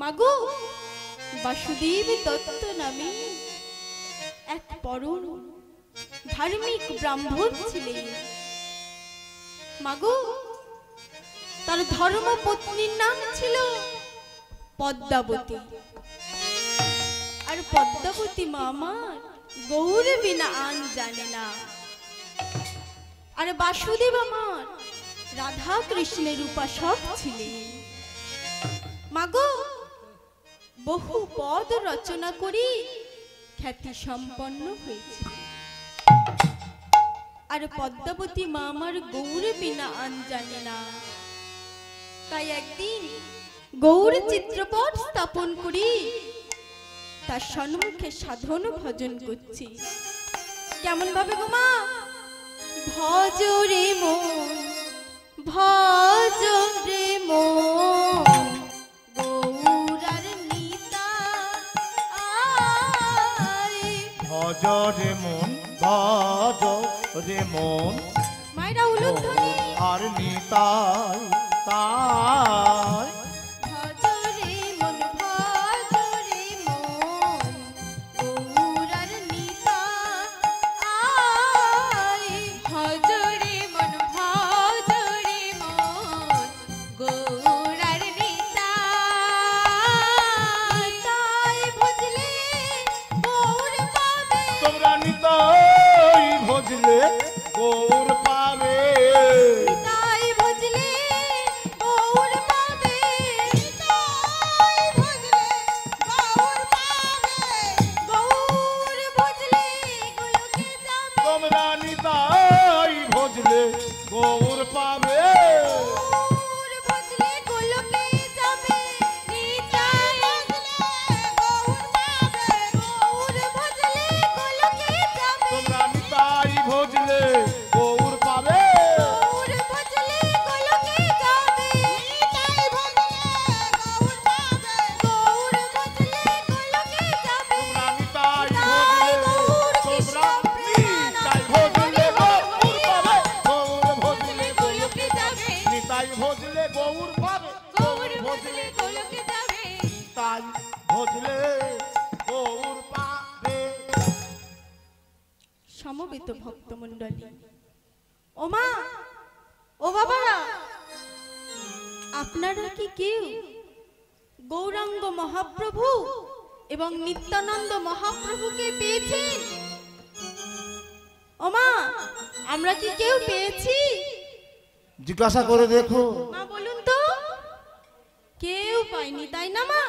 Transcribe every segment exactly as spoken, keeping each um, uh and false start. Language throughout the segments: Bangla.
मागो वासुदेव दत्त नामे एक परम धार्मिक ब्राह्मण छिलेन। मागो तार धर्मपत्नीर नाम छिलो पद्मावती। और पद्मावती मामा गौर बिना आन जाने ना। और वासुदेव आमार राधा कृष्णेर उपासक छिलेन। मागो बहु पद रचना करी ख्याति सम्पन्न हयेछे। पद्मावती मामार गौर बिना आन जाने ना। ताई एकदिन गौर चित्रपट स्थापन करी तार सम्मुखे साधन भजन करछि। केमन भावे गो मा? भज रे मन भज रे मन रे मन भज रे मन मायरा उलुध्वनि आर नीताय ताय भज रे मन भज रे मन गौर आर नीताय भज रे मन भज रे मन गौर आर नीताय ताय भजले गौर पावे तोमरा नीताय भजले गौर पावे नीताय भजले गौर पावे नीताय भजले गौर पावे गौर भजले गोयोगे जावे तोमरा नीताय भजले गौर पावे गौर भजले गोयोगे जावे नीताय भजले गौर पावे गौर भजले गोयोगे जावे तोमरा नीताय भजले गौर पावे गौर भजले गोयोगे जावे नीताय भजले गौर पावे गौर भजले गोयोगे जावे तोमरा नीताय नीताय गौर कृष्ण प्रिय नीताय भजले गौर पावे गौर भजले गोयोगे जावे नीताय भजले गौर पावे गौर भजले गोयोगे जावे नीताय भजले गौर पावे समবেত ভক্তমণ্ডলী। ओ मा ओ बाबारा আপনারা কি কেউ গৌরাঙ্গ মহাপ্রভু এবং নিত্যানন্দ মহাপ্রভুকে পেয়েছেন? ओ मा আমরা কি কেউ পেয়েছি? জিজ্ঞাসা করে দেখো। মা বলুন তো, কেউ পায়নি তাই না মা?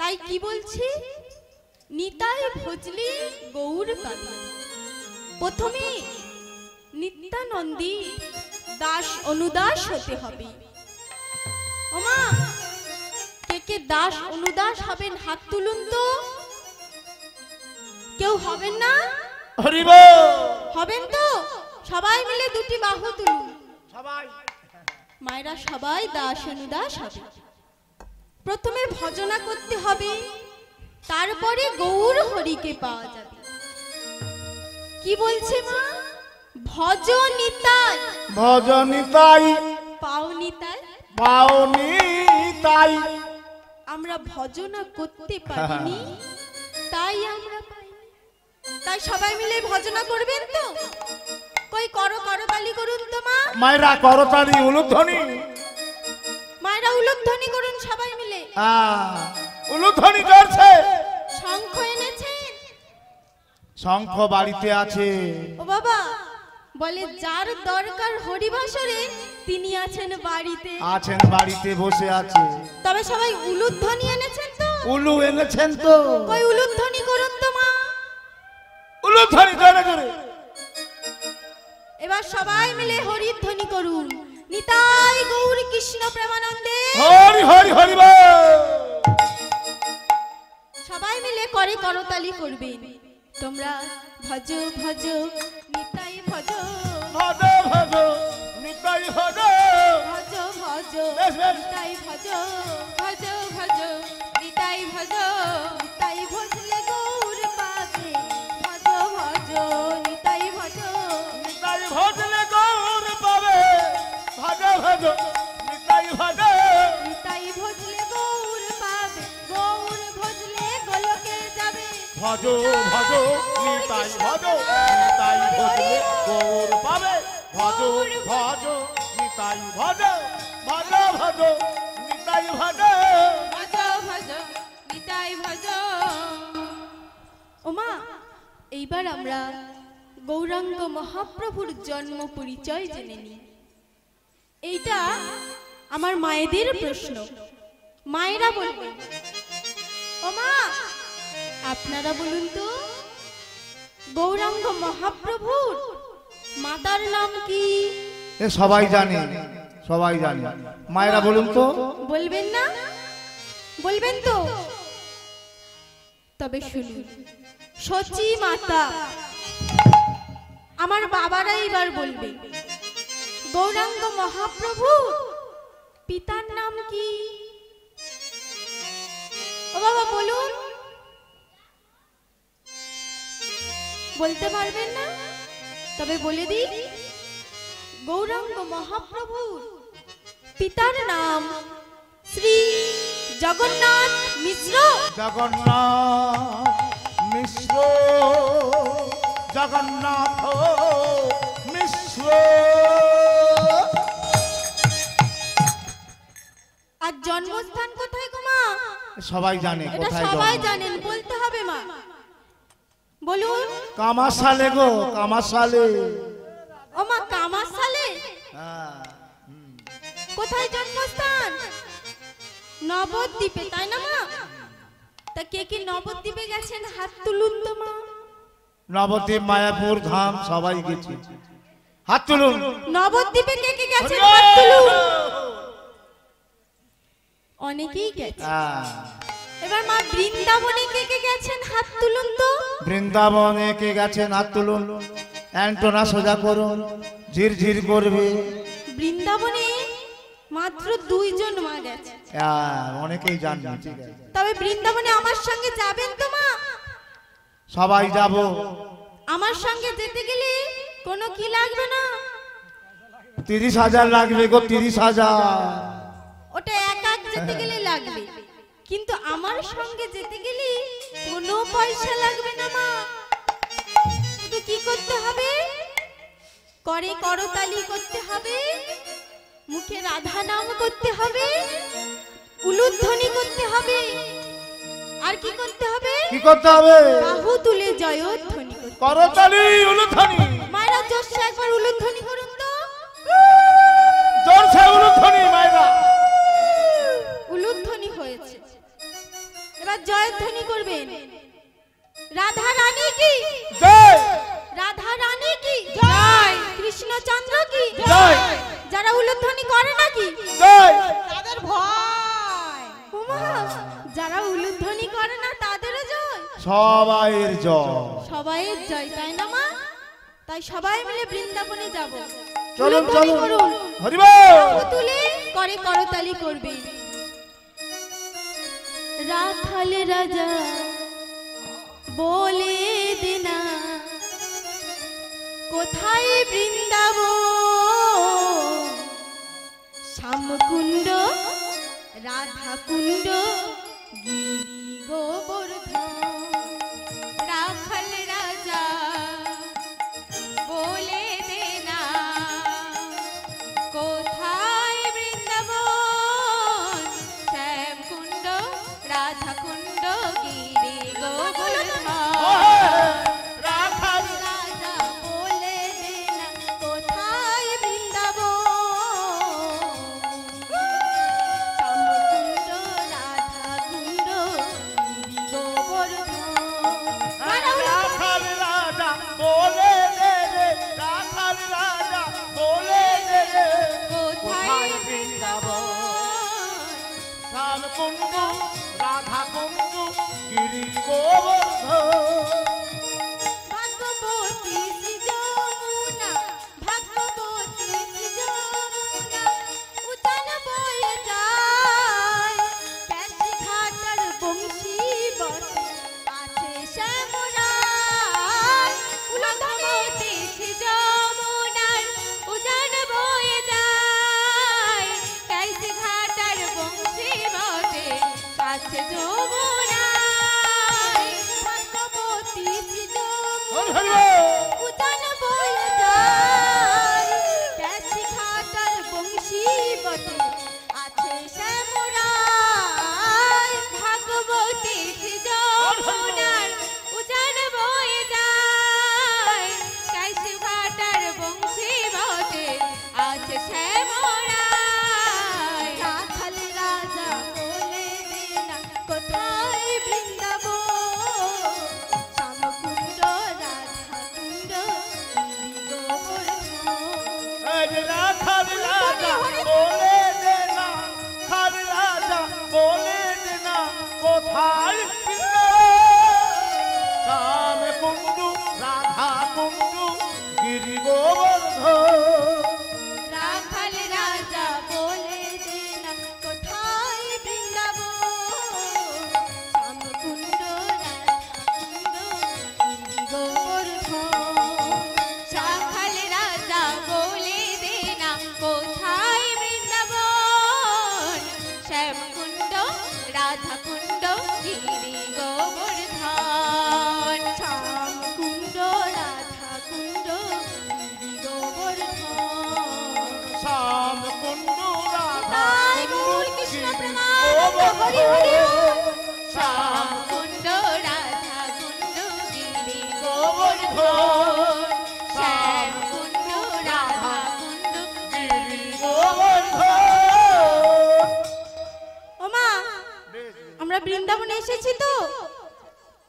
তাই কি বলছি? নিতাই ভজলি গৌর পাবে। প্রথমে নিত্যানন্দী দাস অনুদাস হতে হবে। ও মা কে কে দাস অনুদাস হবেন হাত তুলুন তো। কেউ হবেন না? হরি বল। হবেন তো? সবাই মিলে দুটি বাহু তুলুন। সবাই মায়েরা সবাই দাস অনুদাস হবে। প্রথমে ভজনা করতে হবে, তারপরে গৌর হরিকে পাওয়া যাবে। কি বলছে মা? ভজ নিতাই ভজ নিতাই পাও নিতাই পাও নিতাই। আমরা ভজনা করতে পারিনি তাই আমরা পাইনি। তাই সবাই মিলে ভজনা করবেন তো? কই করো, করতালি করুন তো মা। মায়েরা করতালি উলুধ্বনি মায়েরা উলুধ্বনি করুন সবাই মিলে। উলুধ্বনি করছে। শঙ্খ এনেছেন? শঙ্খ বাড়িতে আছে। ও বাবা বলে যার দরকার হরিবাসরে তিনি আছেন বাড়িতে। আছেন বাড়িতে বসে আছে। তবে সবাই উলুধ্বনি এনেছেন তো? উলু এনেছেন তো? কই উলুধ্বনি করুন তো মা। উলুধ্বনি করে করে এবার সবাই মিলে হরিধ্বনি করুন। নিতাই গৌর কৃষ্ণ প্রেমানন্দে হরি হরি হরি বল। সবাই মিলে করে করতালি করবেন। তোমরা ভজ ভজ নিতাই ভজ ভজ ভজ নিতাই ভজ ভজ ভজ নিতাই ভজ ভজ ভজ নিতাই ভজ নিতাই ভজলে গৌর পাবে ভজ ভজ নিতাই ভজ নিতাই ভজলে গৌর পাবে ভজ ভজ নিতাই ভজ নিতাই ভজলে গৌর भजो भजो निताई भजो निताई भजले गौर पावे भजो भजो निताई भजो भजो भजो निताई भजो भजो भजो निताई भजो ओमा এইবার আমরা গৌরাঙ্গ মহাপ্রভুর জন্ম পরিচয় জেনে নিই। এইটা আমার মায়েদের প্রশ্ন, মায়েরা বলবেন। ওমা আপনারা বলুন তো গৌরাঙ্গ মহাপ্রভুর মাতার নাম কি? এ সবাই জানে, সবাই জানে। মায়েরা বলুন তো, বলবেন না? বলবেন তো? তবে শুনুন, সচি মাতা। আমার বাবারা এবার বলবে গৌরাঙ্গ মহাপ্রভু পিতার নাম কি? ও বাবা বলুন, বলতে পারবেন না? তবে বলে দিই, গৌরাঙ্গ মহাপ্রভুর পিতার নাম শ্রী জগন্নাথ মিশ্র। জগন্নাথ মিশ্র, জগন্নাথ মিশ্র। আর জন্মস্থান কোথায় গো মা? সবাই জানে, সবাই জানেন, বলতে হবে মা। বলুন, কামাশালে গো, কামাশালে। ও মা কামাশালে কোথায় জন্মস্থান? নবদ্বীপে, তাই না মা? তা কে কে নবদ্বীপে গেছেন হাত তুলুন তো মা। নবদ্বীপ, মায়াপুর ধাম সবাই গেছে, হাত তুলুন। নবদ্বীপে কে কে গেছেন হাত তুলুন। অনেকেই গেছে। এবার মা বৃন্দাবনে কে কে গেছেন হাত তুলুন তো। বৃন্দাবনে কে গেছেন হাত তুলুন। অ্যান্টোনা সোজা করুন, ঝিরঝির করবে। বৃন্দাবনে মাত্র দুইজন মা গেছে, অনেকেই জান। তবে বৃন্দাবনে আমার সঙ্গে যাবেন তো মা? সবাই যাব। আমার সঙ্গে যেতে গেলে কোনো কি লাগবে না? তিরিশ হাজার লাগবে গো, তিরিশ হাজার। ওটা একা যেতে গেলে লাগবে, কিন্তু আমার সঙ্গে যেতে গেলে কোনো পয়সা লাগবে না মা। শুধু কি করতে হবে? করে করতালি করতে হবে, মুখে রাধা নাম করতে হবে, উলুধ্বনি করতে হবে। আর কি করতে হবে? কি করতে হবে? বাহু তুলে জয়ধ্বনি করতালি উলুধ্বনি। মায়েরা জোরসে একবার উলুধ্বনি করুন তো, জোরসে উলুধ্বনি। মায়েরা উলুধ্বনি হয়েছে, এবার জয়ধ্বনি করবেন। রাধা রানী কি জয়, রাধা রানী কি জয়, কৃষ্ণচন্দ্র কি জয়। যারা উলুধ্বনি করে নাকি জয়, তাদের ভয়। ওমা যারা উলুধ্বনি করে না তাদেরও জয়, সবাইয়ের জয়, সবাইয়ের জয়, তাই না মা? তাই সবাই মিলে বৃন্দাবনে যাব। চলুন চলুন, হরি বল তুলে করে করতালি করবে। রাখাল রাজা বলে দিনা কোথায় বৃন্দাবন, শ্যামকুণ্ড রাধাকুণ্ড গিরি গোবর্ধন। রাখাল রাজা বলে দে না কোথায় বৃন্দাবন, শ্যামকুণ্ড রাধাকুণ্ড গিরি গোবর্ধন। Let's go.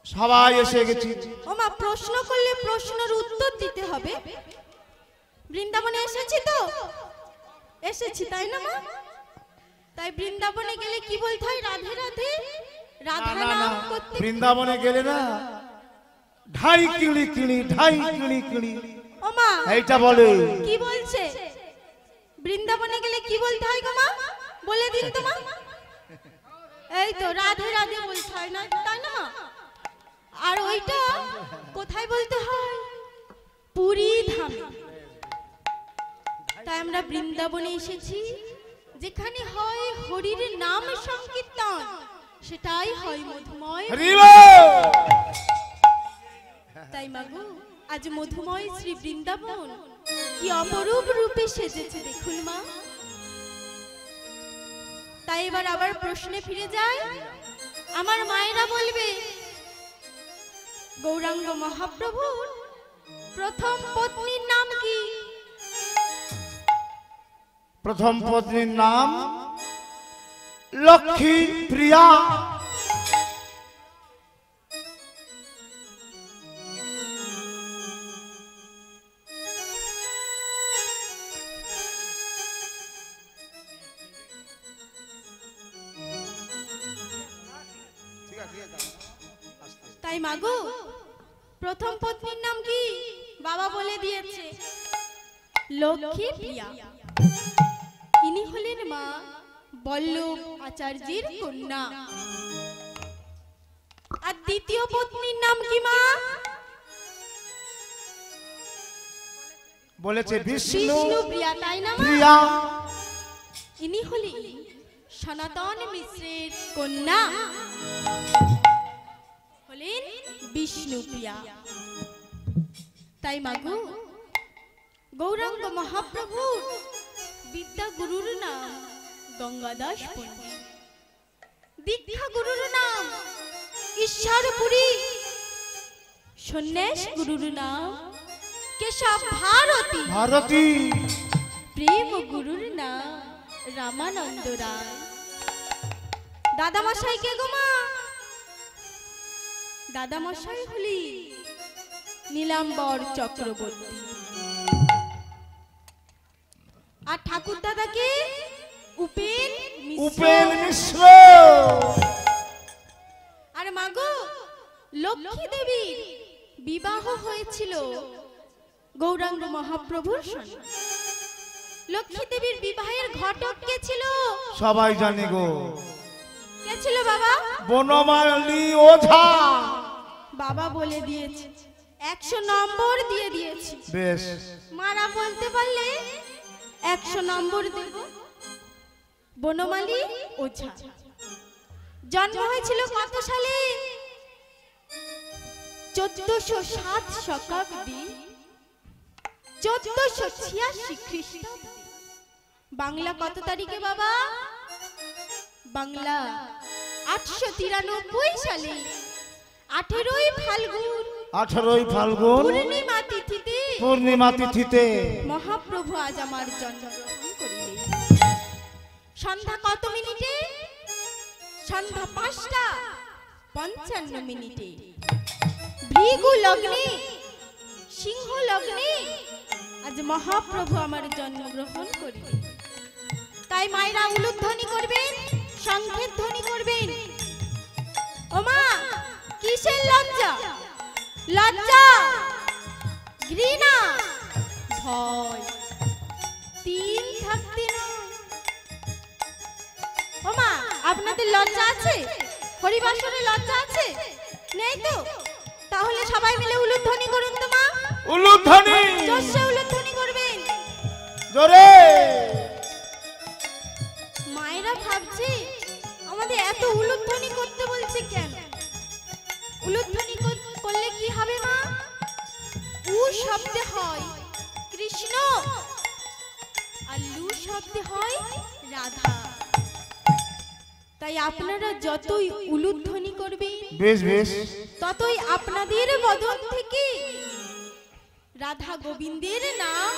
सबाई जाने गो बाबा बनमाली ओझा बाबा बोले दिए सौ नम्बर दिए दिए बेश मारा बोलते पारले सौ नम्बर देब बनमाली ओझा जन्म हयेछिलो कत साले चौदहशो सात शताब्दी चौदहशो छियासी ख्रीष्टाब्दी बांगला कत तारीखे बाबा बांगला आठशो तिरानब्बई साले अठारोई फाल्गुन अठारोई फाल्गुन पूर्णिमा तिथिते पूर्णिमा तिथिते महाप्रभु आज आमार जन्मग्रहण करिलेन। सन्ध्या कत मिनिटे सन्ध्या पाँचटा पंचान्न मिनिटे भृगु लग्ने सिंह लग्ने आज महाप्रभु आमार जन्मग्रहण करिलेन। ताई मायरा उलुध्वनि करबेन संखेर ध्वनि करबेन। ओमा किसेर लज्जा लज्जा घृणा ভয় তিন থাকতে না। ওমা আপনাদের লজ্জা আছে? হরিবাসরে লজ্জা আছে? নেই তো? তাহলে সবাই মিলে উলুধ্বনি করুন তো মা। উলুধ্বনি জোরে উলুধ্বনি করবেন জোরে। মায়েরা ভাবছে আমাদের এত উলুধ্বনি করতে বলছে কেন? উলুধ্বনি করলে কি হবে মা? উ শব্দ হয় কৃষ্ণ আর লু শব্দ হয় রাধা। তাই আপনারা যতই উলুধ্বনি করবেন বেশ বেশ ততই আপনাদের বদন থেকে রাধা গোবিন্দের নাম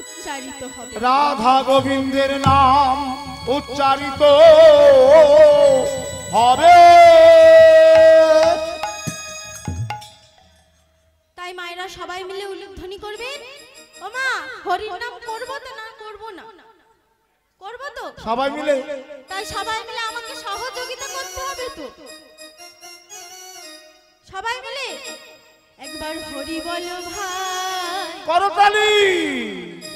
উচ্চারিত হবে। রাধা গোবিন্দের নাম উচ্চারিত হবে। মায়েরা সবাই মিলে উলুধ্বনি করবেন। ও মা হরি নাম করব তো না করব না করব তো সবাই মিলে? তাই সবাই মিলে আমাকে সহযোগিতা করতে হবে তো। সবাই মিলে একবার হরি বল ভাই করতালি,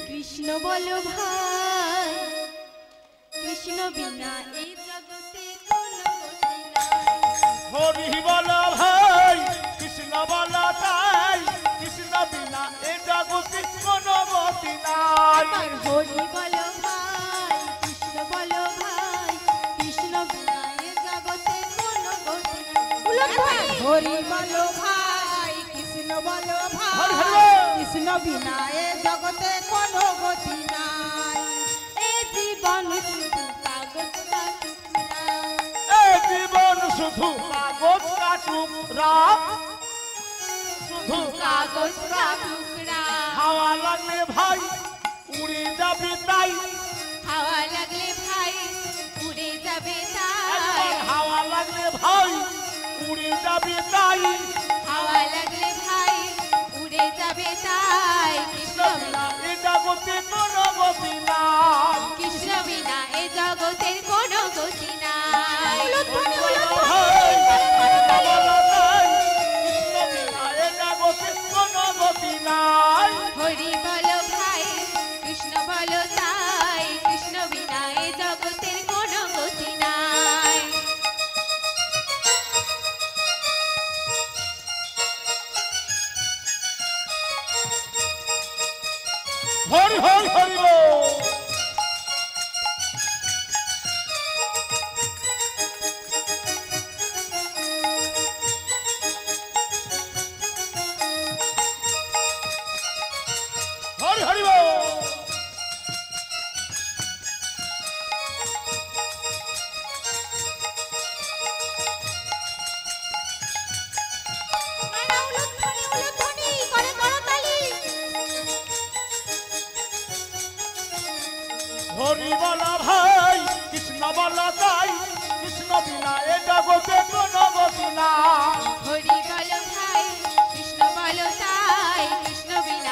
কৃষ্ণ বল ভাই কৃষ্ণ বিনা এই জগতে কোনো গতি নাই। হরি বল ভাই কৃষ্ণ বল ভাই बिना होली बोलो भाई कृष्ण बोलो भाई कृष्ण बिना होली बोलो भाई कृष्ण बोलो भाई कृष्ण बिना जगते कोनो गति नाई। ए जीवन शुधु कागज टुकड़ा ए जीवन शुधु कागज टुकड़ा कागज का टुकड़ा हवा लगले भाई उड़े जाबे ताई हवा लगले भाई उड़े जाबे ताई हवा लगले भाई उड़े जाबे ताई हवा लगले भाई उड़े जाबे ताई। कृष्ण बिना ए जगते कोनो गति नाई। कृष्ण बिना ए जगते कोनो गति नाई। हरि बोलो भाई कृष्ण बोलो ताई कृष्ण बिना ए जगतेर कोनो गति नाई। हरि हरि हरि बोल। हरि बोल भाई कृष्ण बोल ताई कृष्ण बिना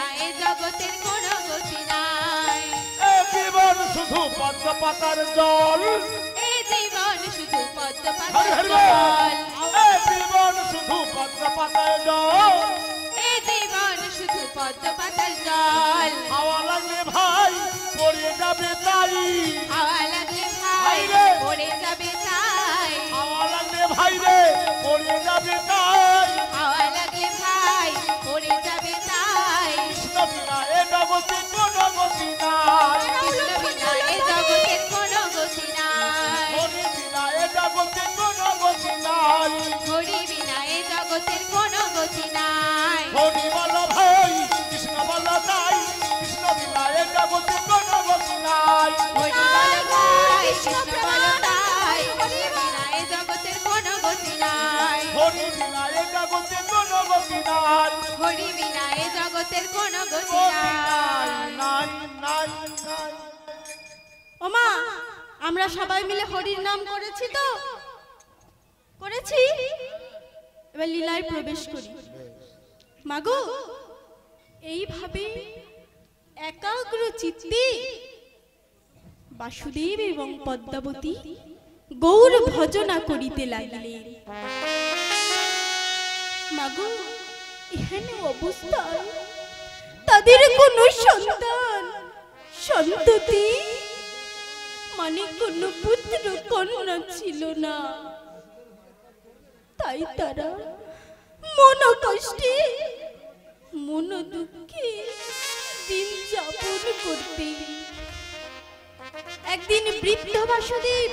ए जगते कोनो गति नाई। हरि बोल भाई कृष्ण बोल ताई कृष्ण बिना ए जगते कोनो गति नाई। ए जीवन शुधु पद्म पातार जल ए जीवन शुधु पद्म पातार जल ए जीवन शुधु पद्म पातार जल ए जीवन शुधु पद्म पातार जल हवा लगले भाई ओरे जाबे ताई हवा लगले भाई रे ओरे जाबे ताई हवा लगले भाई रे ओरे जाबे ताई हवा लगले भाई ओरे जाबे ताई। कृष्ण बिना ए जगते कोनो गति नाई। कृष्ण बिना ए जगते कोनो गति नाई। हरि बिना ए जगते कोनो गति नाई। हरि बिना ए जगते कोनो गति नाई। হরি বিনায়ে জগতের কোন গতি নাই, হরি বিনায়ে জগতের কোন গতি নাই। ও মা, আমরা সবাই মিলে হরির নাম করেছি তো? করেছি। এবার লীলায় প্রবেশ করি। মাগো, এইভাবে একাগ্র চিত্তে বাসুদেব এবং পদ্মাবতী গৌর ভজনা করিতে লাগিলেন। মাগো, এখানে অবস্থা তাদের কোন সন্তান সন্ততি মানে কোন পুত্র কন্যা ছিল না, তাই তারা মন কষ্টে মন দুঃখে দিন যাপন করতে। একদিন বৃদ্ধ বাসুদেব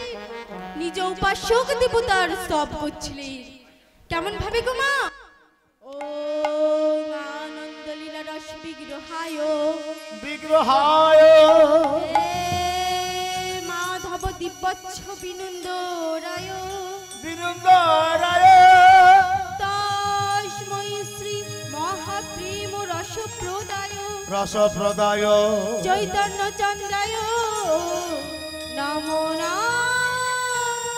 নিজ উপাসক দেবতার স্তব করছিলেন। কেমন ভাবে গো মা? ও আনন্দলীলা রস বিগ্রহায় বিগ্রহায় মাধব দিব্যচ্ছ বিনন্দরায় বিনন্দরায় তস্মৈ শ্রী মহাপ্রেম রসপ্রদায় রসপ্রদায় চৈতন্য চন্দ্রায় নমো নমঃ।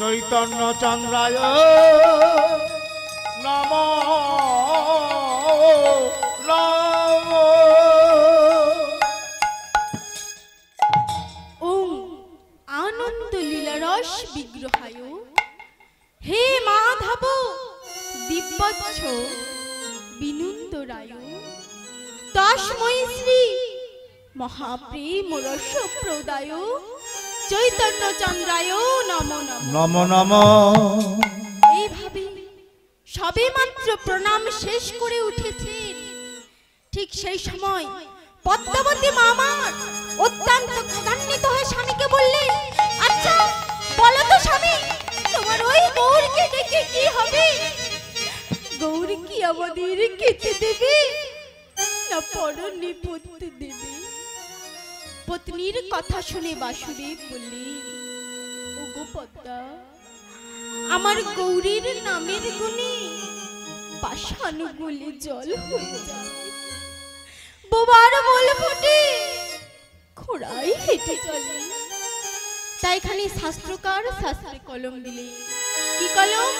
চৈতন্য চন্দ্রায় নমো নমো। ওং আনন্দ লীলা রস বিগ্রহায় হে মাধব দিব্যচ্ছ বিনন্দরায় তস্মৈ শ্রী মহাপ্রেম রসপ্রদায় চৈতন্য চন্দ্রায় নমো নমো নমো। এইভাবে সবে মাত্র প্রণাম শেষ করে উঠেছেন, ঠিক সেই সময় পদ্মাবতী মামার অত্যন্ত ক্রধান্বিত হয়ে স্বামীকে বললেন, আচ্ছা বলো তো স্বামী, তোমার ওই গৌরকে দেখে কি হবে? গৌর কি আমাদের খেতে দেবে না পরনে পড়তে দেবে? পত্নীর কথা শুনে বাসুদেব বললেন, ওগো পদ্মা, আমার গৌরীর নামের গুণে পাষাণ গলে জল হয়ে যায়, বোবার মল ফুটে খোড়াই হেঁটে চলে। তাই এখানে শাস্ত্রকার শাস্ত্রে কলম দিলে, কি কলম?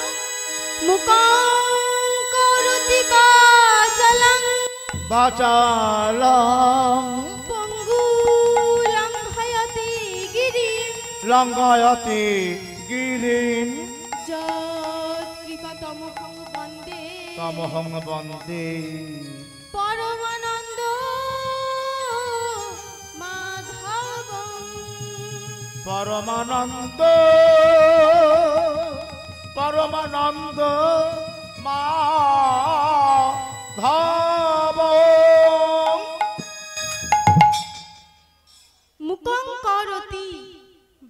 মুকাঙ্করতি বাচালং বাচালং লঙ্ঘয়তি গিরিম যৎ কৃপা তমহং বন্দে তমহং বন্দে পরমানন্দ মাধবং পরমানন্দ পরমানন্দ মাধবং। মুকং করতি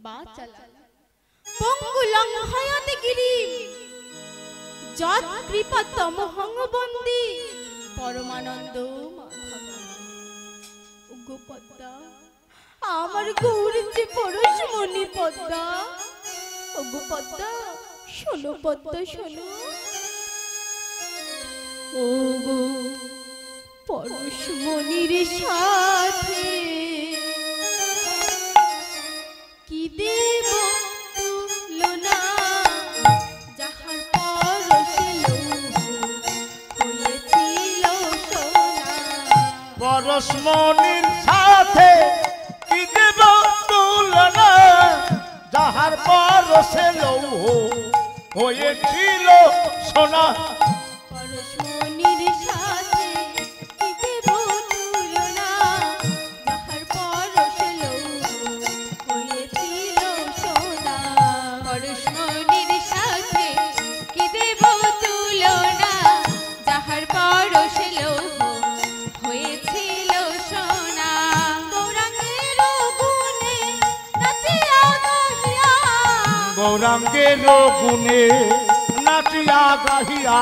পরমানন্দ। আমার গৌর যে পরশমণি পদ্মা, ওগো পদ্মা শোনো, পদ্মা শোনো, ও গো পরশমণির সাথে পরশমণির সাথে কি দেব তুলনা, যাহার পরশে লৌহ হয়েছিল সোনা। পরশমণির সাথে কি দেব তুলনা, যাহার পরশে লৌহ হয়েছিল সোনা। পরশমণির সাথে কি দেব তুলনা, যাহার পরশে লৌহ গৌরাঙ্গের গুণে নাচিয়া গাহিয়া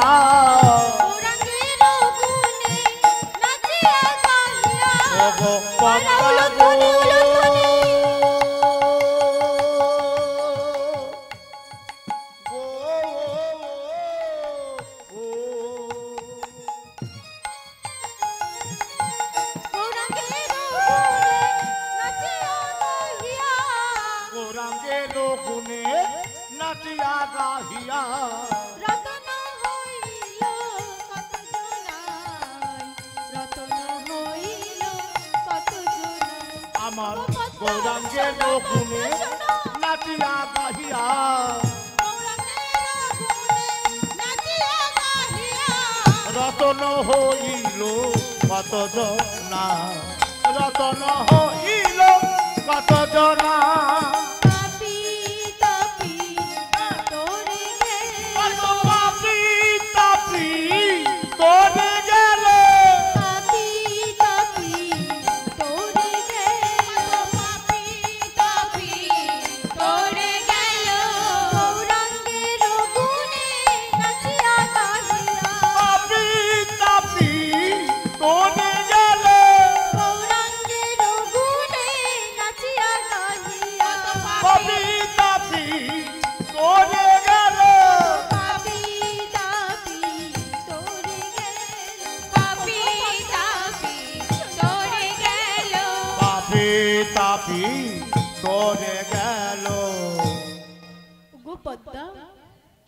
रतिया गाहिया रतन होइल कत जुनाई रतन होइल कत जुनाई अमर गौरांगे गुणे रतिया गाहिया रतन होइल कत जुनाई रतन होइल कत जुनाई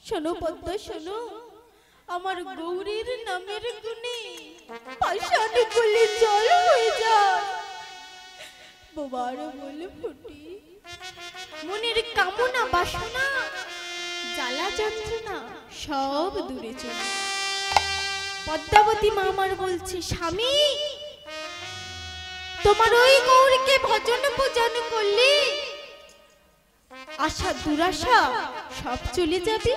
शोनो पद्दा शोनो अमर गौरीर नामेर गुणे पाषाण गले जल हये जाय बाबार बोले फुटी मनेर कामना बासना জ্বালা যন্ত্রণা सब दूरे चले পদ্মাবতী মা আমার বলছে স্বামী তোমার ওই গৌরীকে ভজন পূজন করলে आशा दुराशा सब चले जाबे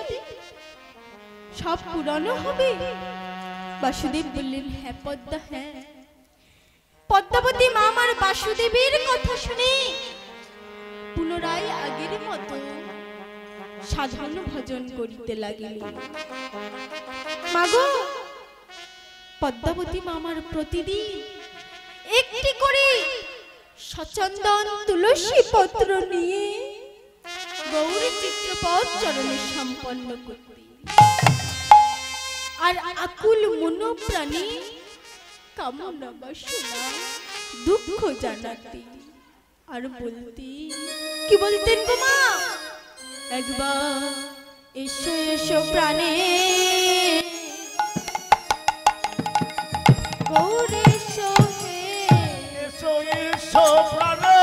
सब पुरानो होबे वासुदेव बोलेन हाँ पद्मा हाँ पद्मावती मा आमार वासुदेवेर कथा शुने पुनराय आगेर मतो साधारण भजन करिते लागिलेन मागो पद्मावती मा आमार प्रतिदिन एकटी करे सचंदन तुलसी पत्र निये गौरी चित्रपट चरणे सम्पन्न करती और आकुल मनोप्राणी कामना वासना दुख जानाती और बोलती कि बोलतेन गो मा एकबार एसो एसो प्राणे गौरी एसो एसो एसो प्राणे गौरी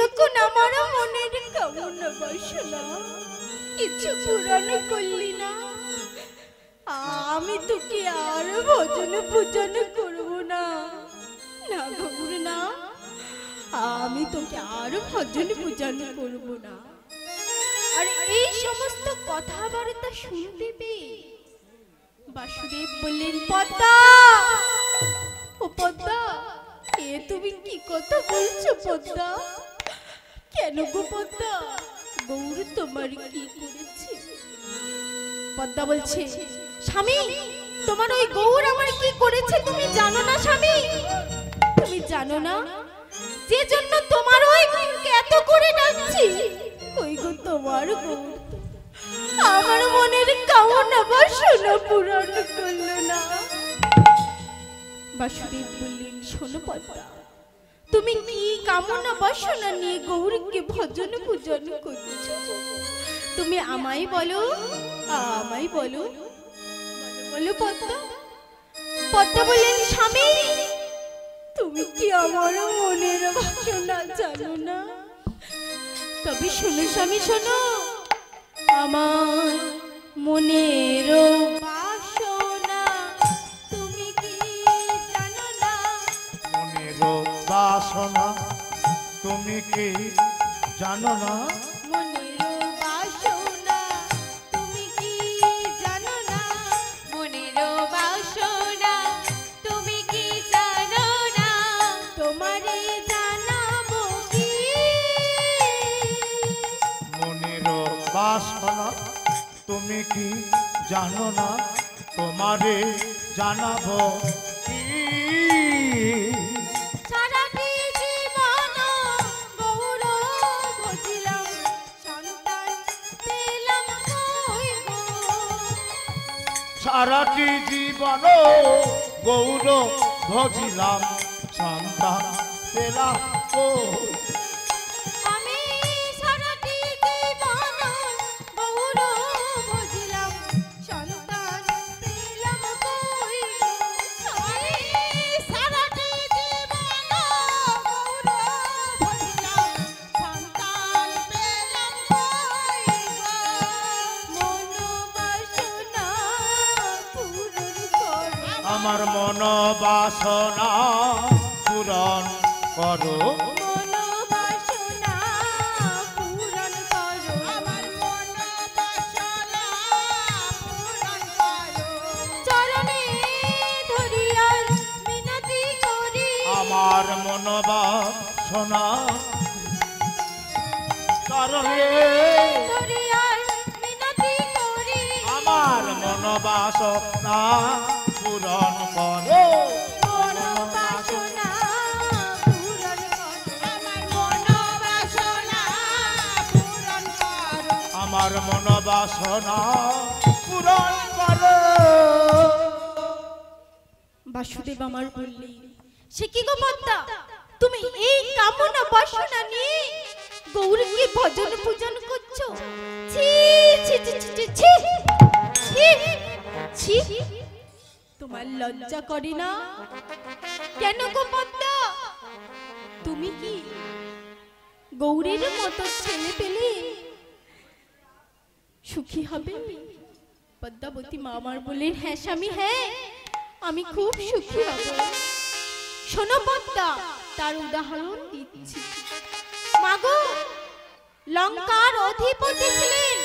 যখন আমার মনের কামনা বাসনা কিছু পূরণ করলি না, আমি তোকে আর ভজন পূজন করব না। না গো না, আমি তোকে আর ভজন পূজন করব না। আর এই সমস্ত কথাবার্তা শুনতে পেয়ে বাসুদেব বললেন, পদ্মা ও পদ্মা, এ তুমি কি কথা বলছো পদ্মা? কেন গো পদ্মা, গৌর তোমার কি করেছে? পদ্মা বলছে, স্বামী তোমার ওই গৌর আমার কি করেছে তুমি জানো না। স্বামী তুমি জানো না, যে জন্য তোমার ওই গৌরকে এত করে ডাকছি। ওই গো তোমার গৌর আমার মনের কামনা বাসনা পূরণ করলো না। বাসুদেব বললেন, শোনো পদ্মা, তুমি কি কামনা বাসনা নিয়ে গৌরকে ভজন পূজন করছো? তুমি আমায় বলো, আমায় বলো, বলো পদ্মা। পদ্মা বললেন, স্বামী তুমি কি আমার মনের বাসনা জানো না? তবে শোনো স্বামী শোনো, আমার মনের বাসনা তুমি কি জানো না? মনের বাসনা তুমি কি জানো না? মনের বাসনা তুমি কি জানো না? তোমারে জানাবো কি? মনের বাসনা তুমি কি জানো না? তোমারে জানাবো কি? সারাটি জীবন গৌর ভজিলাম, সন্তান পেলাম আমি। সারাটি জীবন গৌর ভজিলাম, সন্তান পেলাম কই? সারাটি জীবন গৌর ভজিলাম, সন্তান পেলাম কই? মনোবাসনা আমার মন বাসনা পূরণ করো। মনোবাসনা পূরণ করো। আমার মনোবাসনা পূরণ করো। চরণে ধরিয়া মিনতি করি। আমার মনোবাসনা চরণে ধরিয়া মিনতি করি। আমার মনোবাসনা পূরণ করো। মনোবাসনা পূরণ করো। আমার মনোবাসনা পূরণ করো। আমার মনোবাসনা পূরণ করো। বাসুদেব আমার বললি, সে কি গো পদ্মা, তুমি এই কামনা বাসনা নিয়ে গৌরকে ভজন পূজন করছো? ছি ছি ছি ছি ছি ছি ছি, তোমার লজ্জা করি না? কেন গো পদ্মা, তুমি কি গৌরের মতো ছেলে পেলে সুখী হবে? পদ্মাবতী মা আমার বলেন, হ্যাঁ স্বামী হ্যাঁ, আমি খুব সুখী হব। শোনো পদ্মা, তার উদাহরণ দিচ্ছি। মাগো, লঙ্কার অধিপতি ছিলেন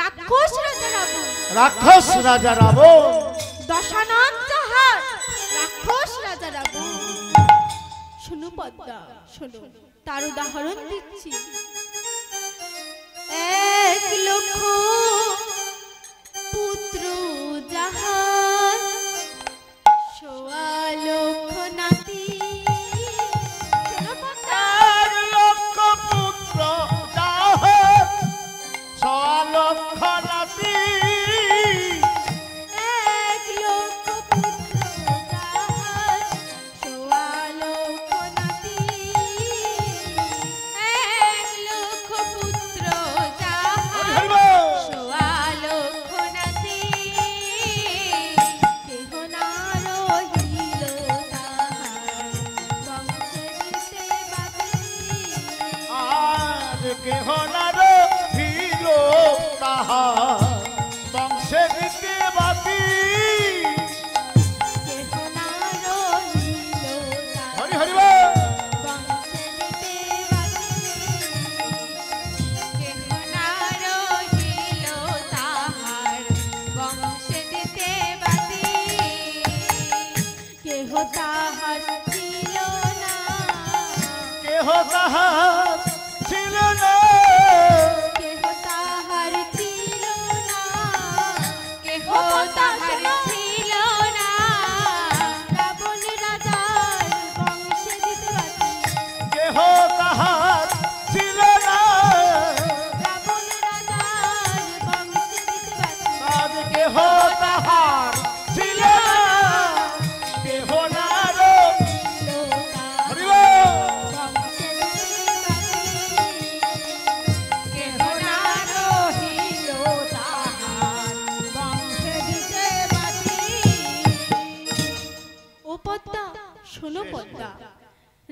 রাক্ষস রাজা রাবণ। রাক্ষস রাজা রাবণ দশানন যাহার, রাক্ষস রাজা রাবণ। শোনো পদ্মা শোনো, তার উদাহরণ দিচ্ছি। এক লক্ষ পুত্র যাহার, সোয়া লক্ষ নাতি। শোনো পদ্মা, এক লক্ষ পুত্র যাহার, সোয়া লক্ষ নাতি।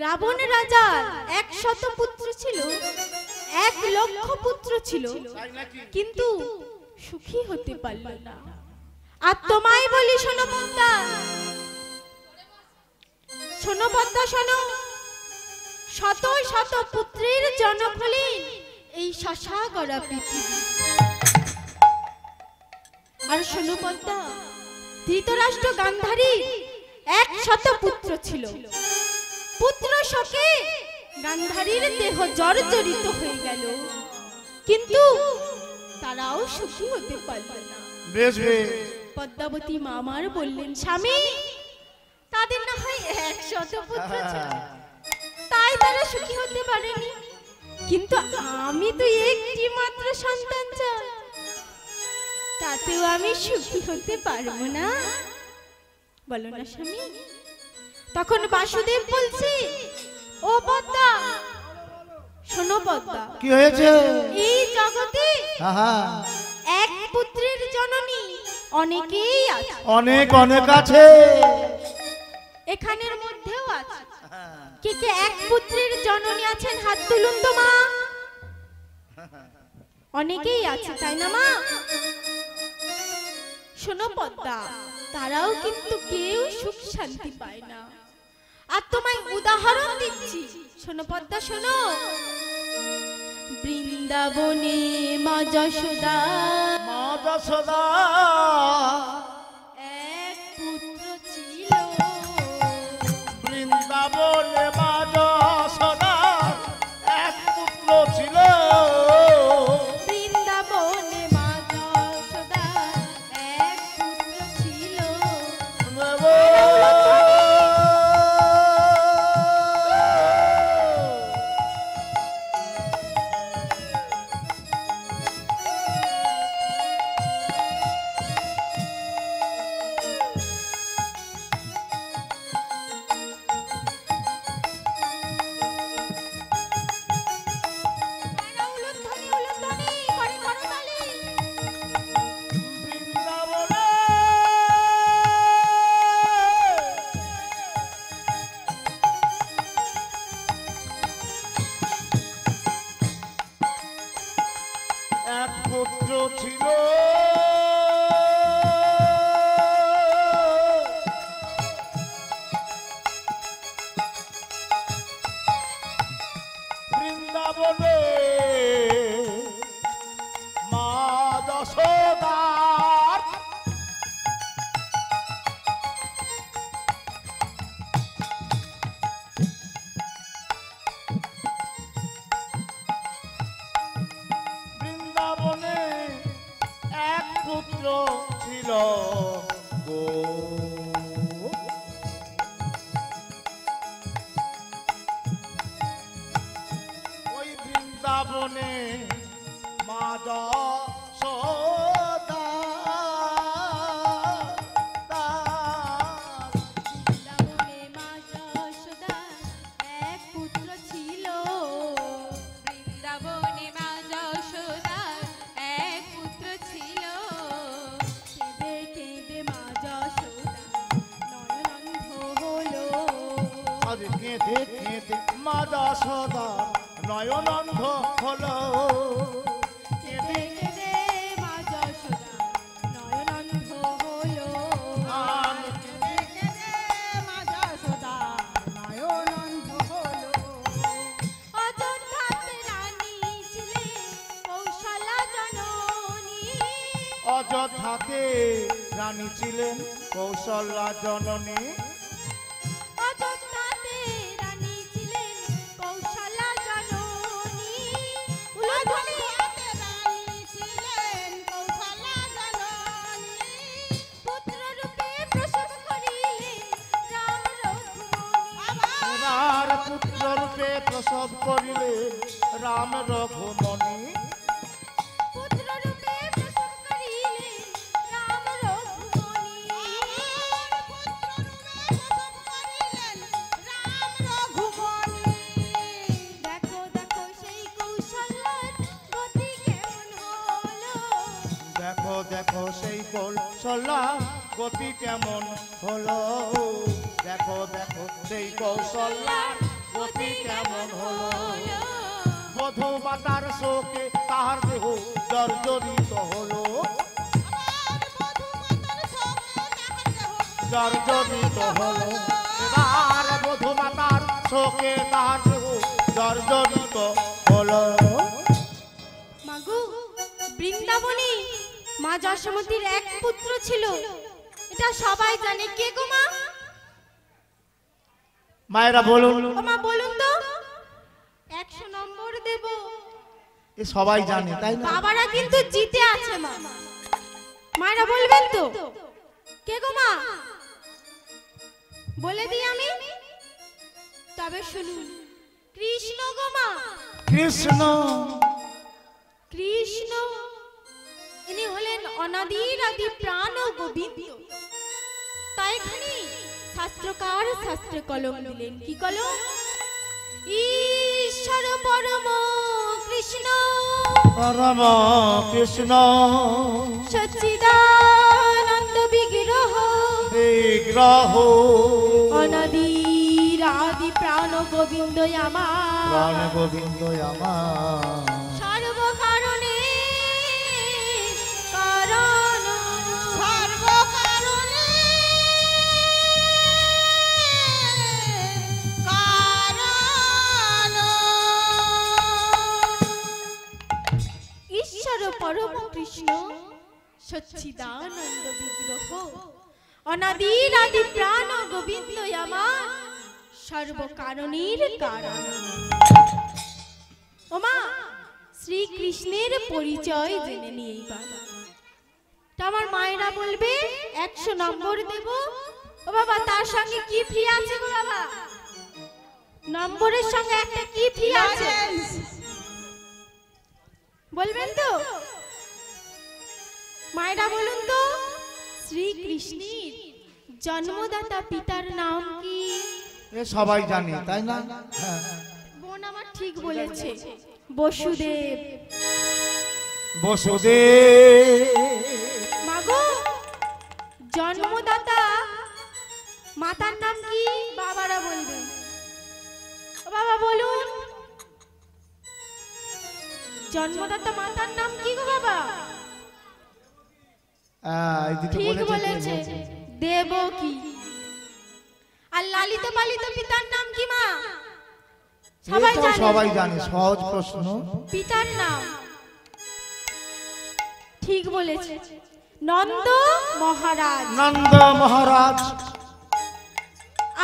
রাবণ রাজার একশত পুত্র ছিল, এক লক্ষ পুত্র ছিল, কিন্তু সুখী হতে পারল না। আর তোমায় বলি শোনো পদ্মা, শোনো পদ্মা শোনো, শত শত পুত্রের জনক হলেন এই শশাগড়া পৃথিবী। আর শোনো পদ্মা, ধৃতরাষ্ট্র গান্ধারীর এক শত পুত্র ছিল, পুত্র শোকে গান্ধারীর দেহ জর্জরিত হয়ে গেল, কিন্তু তারাও সুখী হতে পারল না। পদ্মাবতী মা আমার বললেন, স্বামী তাদের না হয় একশত পুত্র ছিল, তাই তারা সুখী হতে পারেনি, কিন্তু আমি তো একটি মাত্র সন্তান চাই, তাতেও আমি সুখী হতে পারবো না, বলো না স্বামী? তখন বাসুদেব বলছে, ও পদ্মা শোনো পদ্মা, কি হয়েছে? এই জগতে এক পুত্রের জননী অনেকেই আছে, অনেক অনেক আছে, এখানের মধ্যেও আছে। কে কে এক পুত্রের জননী আছেন হাত তুলুন তো মা। অনেকেই আছে তাই না মা? শোনো পদ্মা, তারাও কিন্তু কেউ সুখ শান্তি পায় না। আর তোমায় উদাহরণ দিচ্ছি, শোনো পদ্মা শোনো। বৃন্দাবনে মা যশোদা, মা যশোদা এক পুত্র ছিল, বৃন্দাবনে মা যশোদা এক পুত্র ছিল, नयन अंध हलो अयोध्याते रानी छिलें कौशल्या जननी प्रसव करिले राम रघुमणी देखो देखो सेई कौशल्या गति केमन हलो देखो देखो सेई कौशल्या गति केमन हलो मधुबातार शोके ताहार देह जर्जरित हलो जर्जरित हलो एबार मधुबातार शोके ताहार देह जर्जरित हलो मागो বৃন্দাবনে মা যশোমতির এক পুত্র ছিল এটা সবাই জানে কে গো মা মায়েরা বলুন ও মা বলুন তো একশো নম্বর দেব এ সবাই জানে তাই না বাবারা কিন্তু জিতে আছে মা মায়েরা বলবেন তো কে গো মা বলে দি আমি তবে শুনুন কৃষ্ণ গো মা কৃষ্ণ কৃষ্ণ इन्हीं होले अनादीर आदि प्राणों गोविंदो ताई खनी शास्त्रकार शास्त्र कलम दिलें की कलम ईश्वर परम कृष्ण परम कृष्ण सच्चिदानंद विग्रह विग्रह अनादीर आदि प्राणों गोविंदो यामा प्राण गोविंदो यामा परम कृष्ण सच्चिदानंद विग्रह अनादि आदि प्राण गोविंद यामार सर्व कारणेर कारण ओमा श्री कृष्णेर परिचय जेने निये बाबा तोमार मायरा बोलबे একশো নম্বর देब ओ बाबा तार संगे की फ्री आछे गो बाबा নম্বরের संगे একটা की फ्री आछे बोलबेन तो मायरा बोलूं तो श्री कृष्ण जन्मदाता पितार नाम की ये सबाई जाने ताई ना बोन आमार ठीक बोलेछे বসুদেব বসুদেব मागो जन्मदाता मातार नाम की बाबारा बोलबेन बाबा बोलून जन्मदाता मातार नाम की गो बाबा ठीक बोले देवो की लालित पालित पितार नाम की माँ सबाई जाने सबाई जाने सहज प्रश्न पितार नाम ठीक बोले नंद महाराज नंद महाराज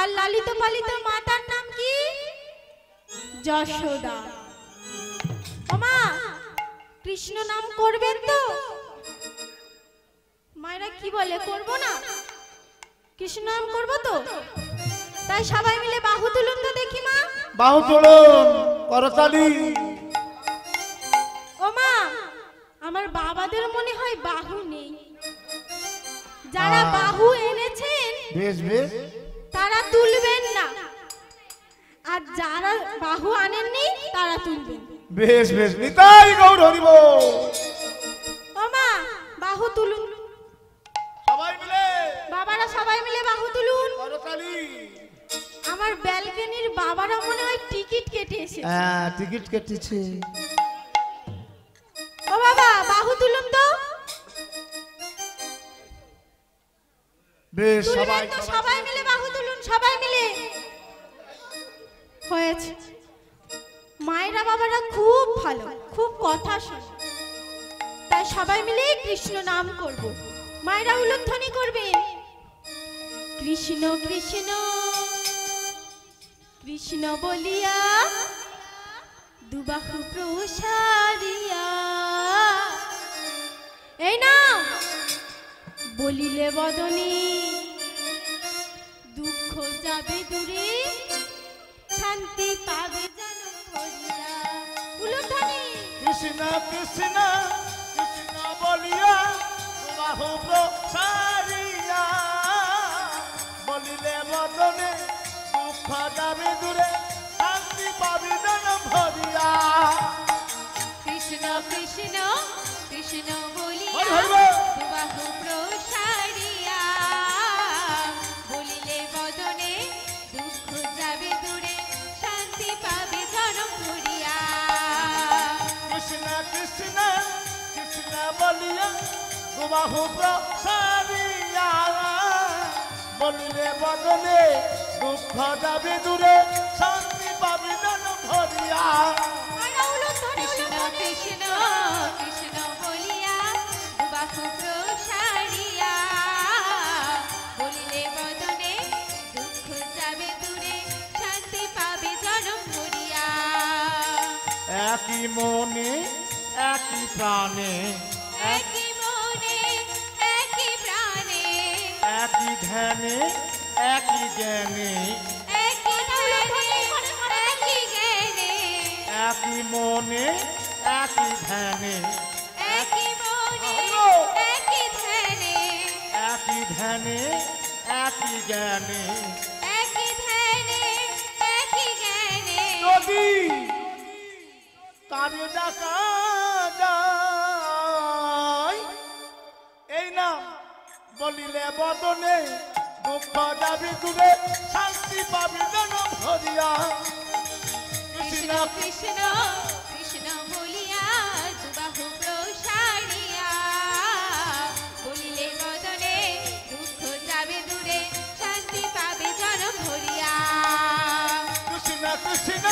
और लालित पालित मातार नाम की যশোদা ओमा कृष्ण नाम करबेन तो मायरा की बोले करबो ना कृष्ण नाम करबो तो ताई सबाई मिले बाहु तुलुन तो देखी माँ बाहु तुलुन करताली ओ माँ आमार बाबादेर मने हय बाहु नेई जारा बाहु এনেছেন বেশ বেশ तारा তুলবেন না আর যারা বাহু আনেননি তারা তুলবেন বেশ বেশ নিতাই গৌর হরি বল ও মা বাহু তুলুন সবাই মিলে বাবারা সবাই মিলে বাহু তুলুন করতালি আমার ব্যালকনির বাবারা মনে হয় টিকিট टिकट केटे ओ बाबा बाहु तुलुम तो बे सबाई सबाई मिले बाहु तुलुम सबाई मिले হয়েছে মায়েরা বাবারা খুব ভালো খুব কথা শোনে তাই সবাই মিলে কৃষ্ণ নাম করব মায়েরা উলুধ্বনি করবে কৃষ্ণ কৃষ্ণ কৃষ্ণ বলিয়া দুবাহু প্রসারিয়া এই নাও বলিলে বদনে দুঃখ যাবে দূরে शांति पावे जनम भरिया उलुधनी कृष्ण कृष्ण कृष्ण बोलिया बाहु प्रसारिया बोलिले बदने दुख जाबे दूरे शांति पावे जनम भरिया कृष्ण कृष्ण कृष्ण बोलिया बाहु प्रसारिया बोलिले बदने दुख जाबे दूरे कृष्ण कृष्ण बोलिया बाहु प्रसारिया बोलिले बदने दुख जाबे दूरे शांति पाबे मन भरिया कृष्ण कृष्ण कृष्ण बोलिया बाहु प्रसारिया बोलिले बदने दुख जाबे दूरे शांति पाबे जनम भरिया एकी मोने एकी प्राणे एकी मोने एकी प्राणे एकी ध्याने एकी ज्ञाने एकी ध्याने एकी ज्ञाने एकी मोने एकी ध्याने एकी मोने एकी ध्याने एकी ध्याने एकी ज्ञाने एकी ध्याने एकी ज्ञाने यदि कार्य डाका बोलिले बदने दुख जाबे दूरे शांति पाबे जनम भरिया कृष्ण कृष्ण कृष्ण बोलिया बाहु प्रसारिया बोलिले बदने दुख जाबे दूरे शांति पाबे जनम भरिया कृष्ण कृष्ण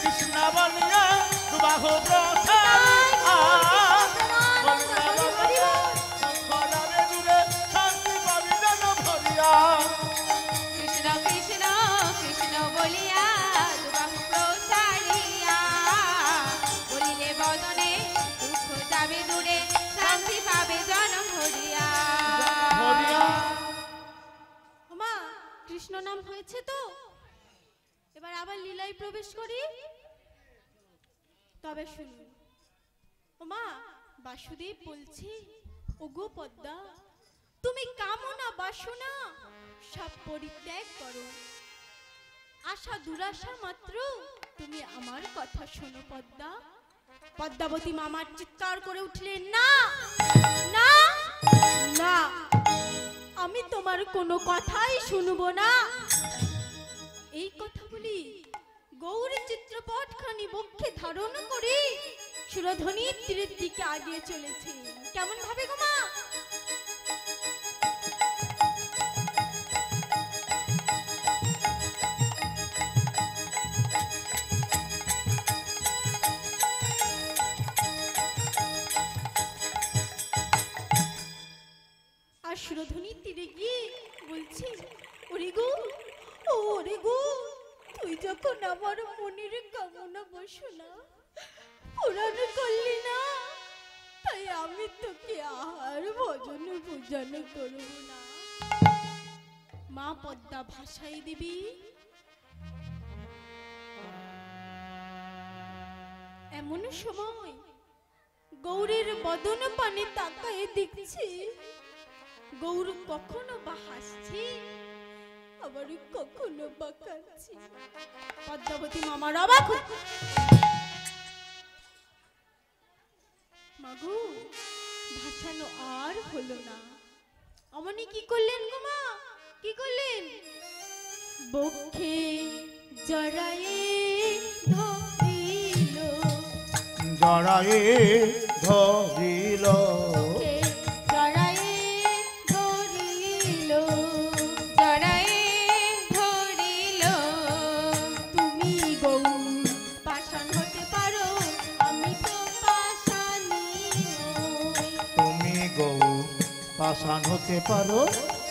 कृष्ण बोलिया बाहु प्रसारिया कृष्ण नाम হয়েছে তো এবার আবার লীলায় প্রবেশ করি তবে শুনুন ওমা বাসুদেব বলছি ওগো পদ্মা তুমি কামনা বাসনা সব পরিত্যাগ করো আশা দুরাশা মাত্র তুমি আমার কথা শোনো পদ্মা পদ্মাবতী মামার চিৎকার করে উঠলেন না না না আমি তোমার কোনো কথাই শুনবো না এই কথা বলি গৌরী চিত্রপটখানি বক্ষে ধারণ করে সুরধ্বনি তীরের দিকে আগিয়ে চলেছে কেমন ভাবে গো মা সুরধ্বনি তীরে গিয়ে বলছি ওরে গো ওরে গো তুই যখন আমার মনের কামনা বাসনা পূরণ করলি না তাই আমি তোকে আর ভজন পূজন করব না মা পদ্মা ভাসাই দিবি এমন সময় গৌরের বদন পানে তাকায় দেখছি গৌর কখনো বা হাসছে আবার কখনো বা কাঁদছে পদ্মাবতী মামার অবাক মাগো ভাসানো আর হলো না অমনি কি করলেন গো মা কি করলেন বক্ষে জড়ায়ে জড়াই ধরিল पाषाण होते पारो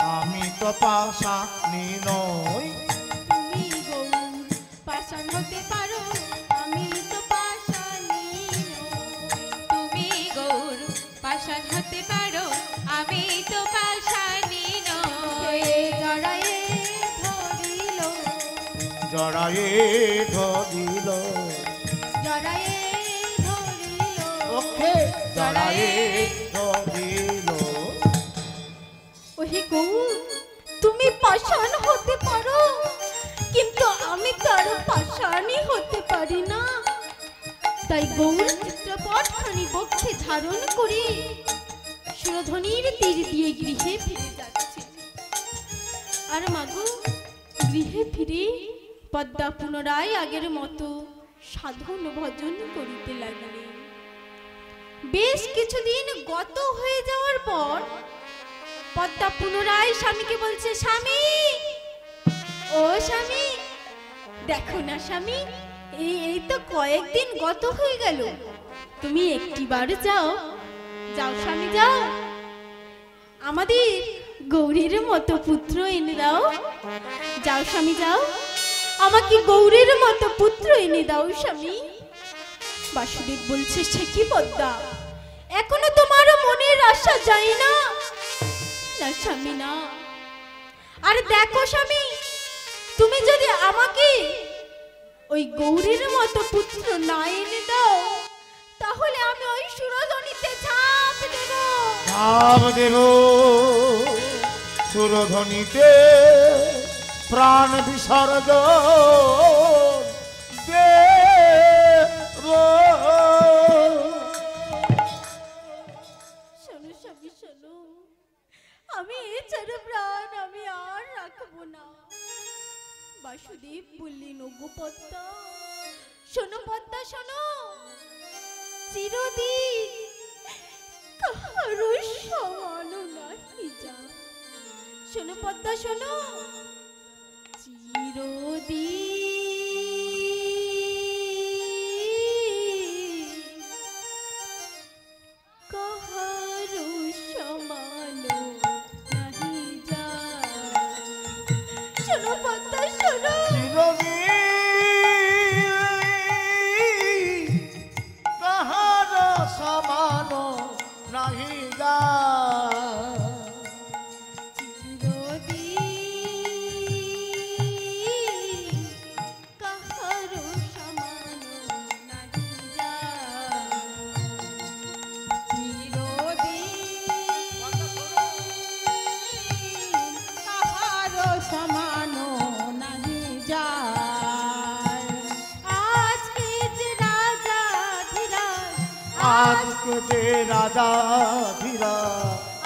आमी तो पाषाणी नई तुमी गौर पाषाण होते पारो आमी तो पाषाणी नई तुमी गौर पाषाण होते पारो आमी तो पाषाणी नई जड़ाए धरिलो जड़ाए धरिलो जड़ाए धरिलो ओके जड़ाए धरिलो तुम्हें पाषाण होते पारो किन्तु आमी तार पाषाणी होते पारी ना ताई गौर चित्रपटखानी बक्षे धारण करे सुरधनिर तीर दिए गृहे फिरे जाच्छे आर मागो गृहे फिरे पद्मा पुनराय आगेर मतो साधन भजन करिते लागले। बेश किछुदिन गत हये जाओयार पर पद्मा पुनराय स्वामी के बोलछे स्वामी ओ स्वामी देखो ना स्वामी ए तो कयेक दिन गत हये गेल तुमी एकटी बार जाओ जाओ स्वामी जाओ आमादेर गौरेर मतो पुत्र एने दाओ जाओ स्वामी जाओ आमाके गौरेर मतो पुत्र एने दाओ स्वामी। वासुदेव बोलछे से कि पद्मा एखोनो तोमार मनेर आशा जाय ना स्वामी ना अरे देखो स्वामी तुम जदि आमाके ओई गौरीर मतो पुत्र ना एने दाओ ताहले आमी ओई सुरधनीते झाप देब झाप देब सुरधनीते प्राण विसर्जन देब।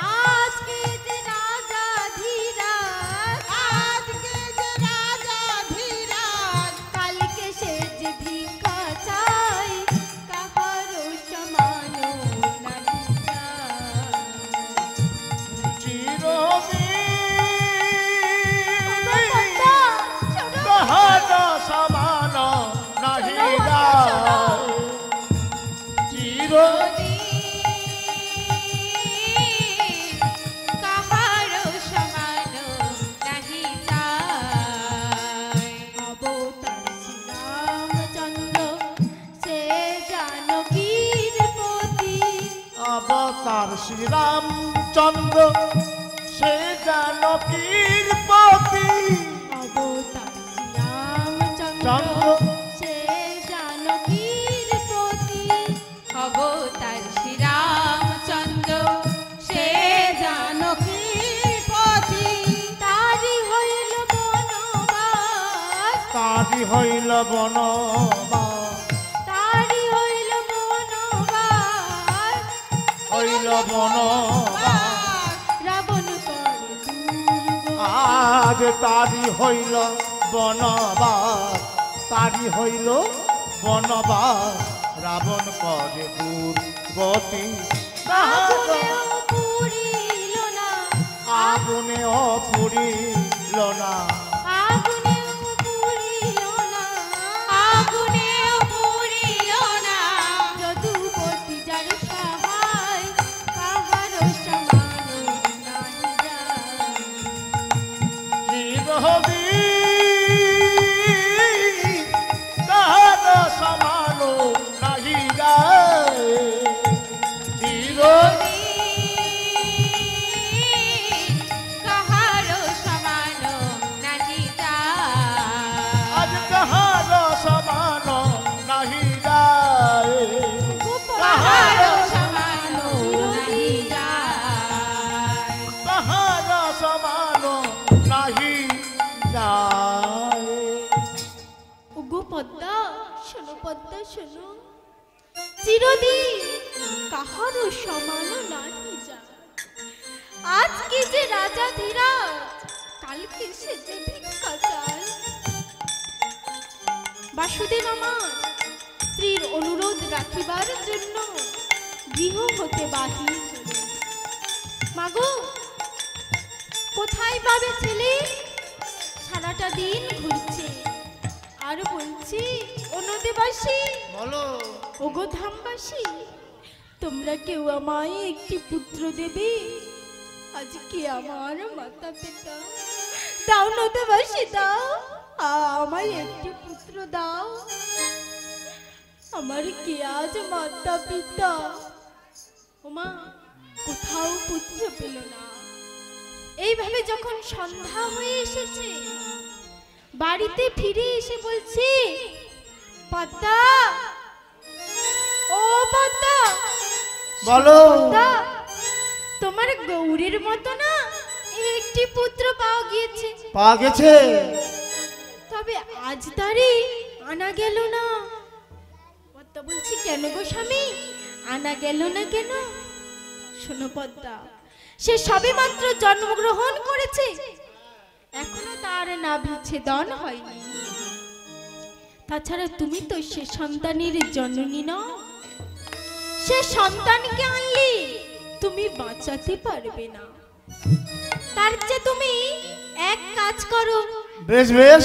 आज तारी हईल बनबास तारी हईल বনবাস রাবণ করে দুর্গতি আগুনেও পুরিল না স্ত্রীর অনুরোধ রাখিবার জন্য গৃহ হতে বাহির হইল। মাগো, কোথায় পাবে ছেলে? সারাটা দিন ঘুরছে আর বলছি অন্যদেবাসী, বলো ওগো ধামবাসী, তোমরা কেউ আমায় একটি পুত্র দেবে? আজকে আমার মাতা পিতা দাও, নদেবাসী দাও, আমায় একটি পুত্র দাও। আমার কি আজ মাতা পিতা ওমা কোথাও পুত্র পেল না। এইভাবে যখন সন্ধ্যা হয়ে এসেছে, বাড়িতে ফিরে এসে বলছি, পাতা ও পাতা, বলো তোমার গৌরীর মতো না একটি পুত্র পাওয়া গিয়েছে। পাওয়া গেছে, তবে আজ তারে আনা গেল না। বলছি কেন গো স্বামী, আনা গেল না কেন? শোনো পদ্মা, সে সবে মাত্র জন্মগ্রহণ করেছে, এখনো তার নাভিচ্ছেদন হয়নি। তাছাড়া তুমি তো সে সন্তানের জননী নও, সে সন্তানকে আনলে তুমি বাঁচাতে পারবে না। তার চেয়ে তুমি এক কাজ করো। বেশ বেশ,